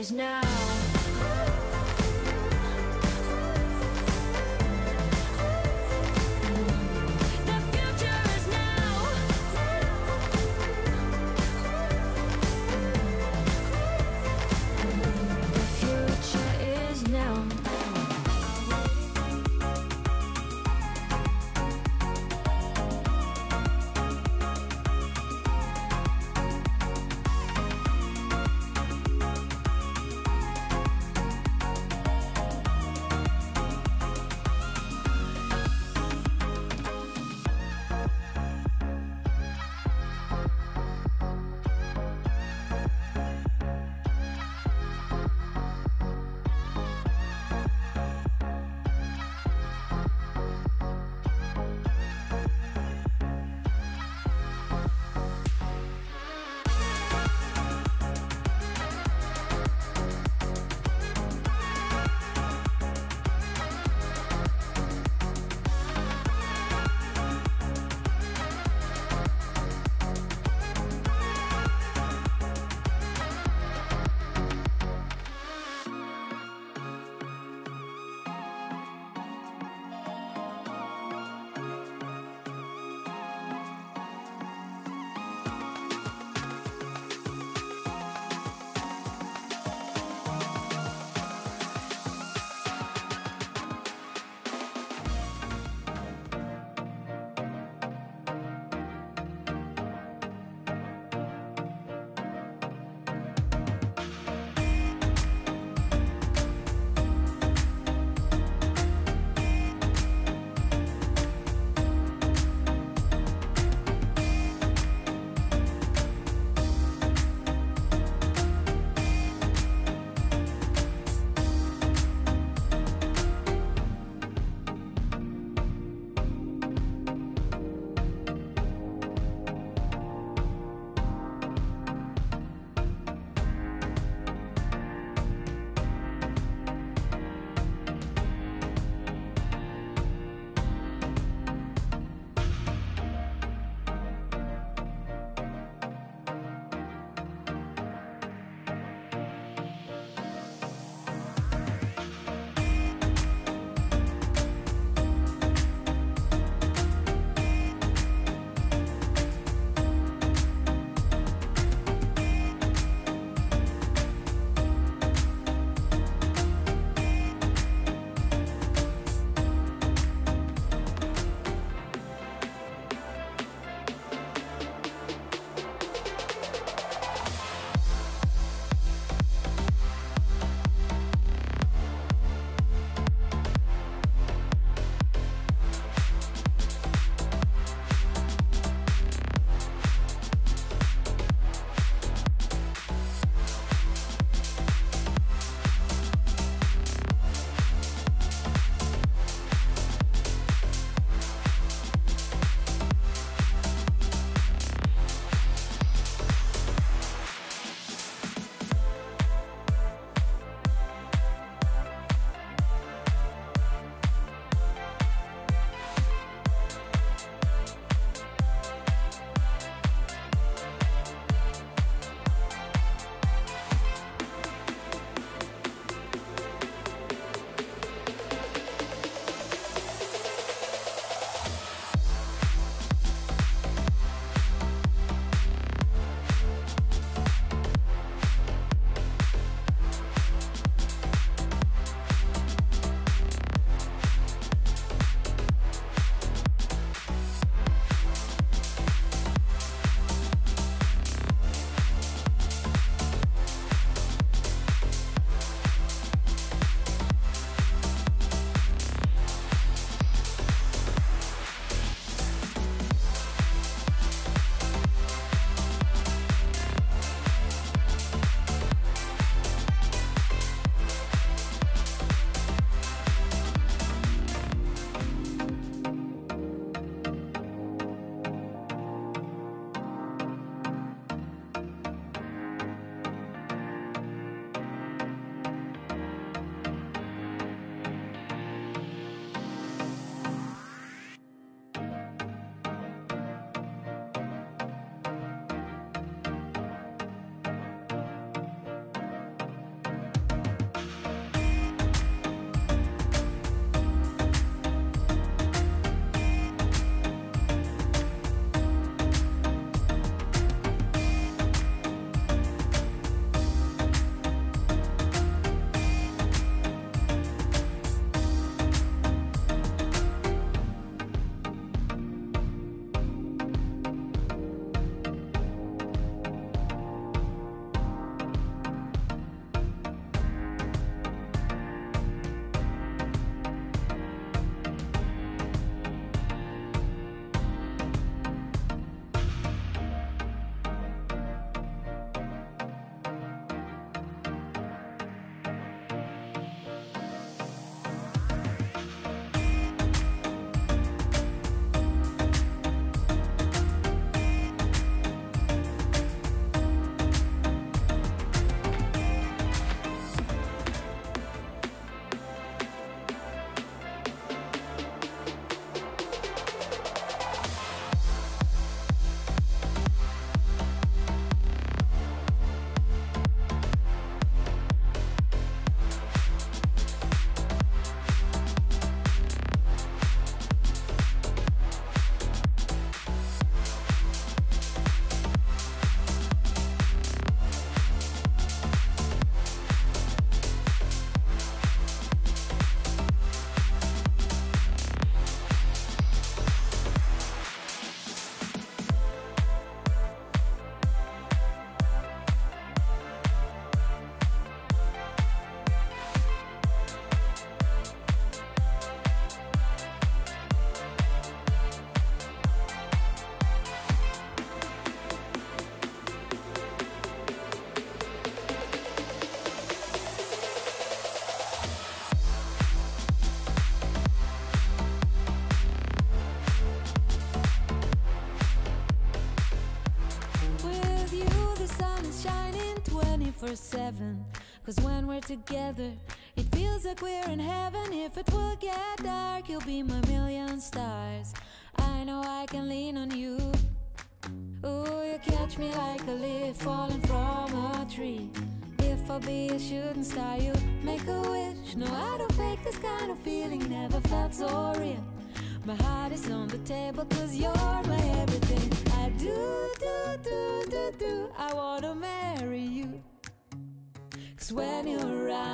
is now. for seven. Cause when we're together, it feels like we're in heaven. If it will get dark, you'll be my million stars. I know I can lean on you. Ooh, you catch me like a leaf falling from a tree. If I be a shooting star, you make a wish. No, I don't fake this kind of feeling, never felt so real. My heart is on the table, cause you're my everything. I do, I wanna marry you. Cause when you're around,